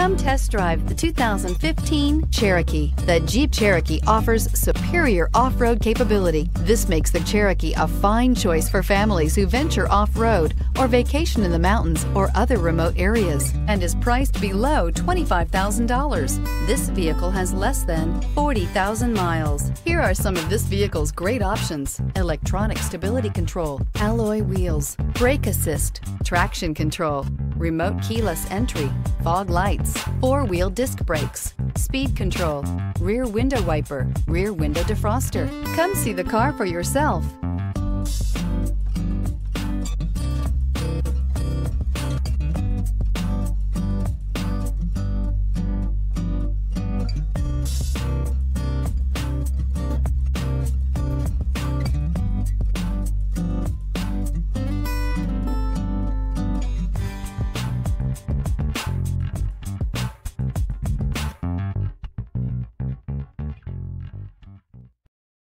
Come test drive the 2015 Cherokee. The Jeep Cherokee offers superior off-road capability. This makes the Cherokee a fine choice for families who venture off-road or vacation in the mountains or other remote areas, and is priced below $25,000. This vehicle has less than 40,000 miles. Here are some of this vehicle's great options: electronic stability control, alloy wheels, brake assist, traction control, remote keyless entry, fog lights, four-wheel disc brakes, speed control, rear window wiper, rear window defroster. Come see the car for yourself.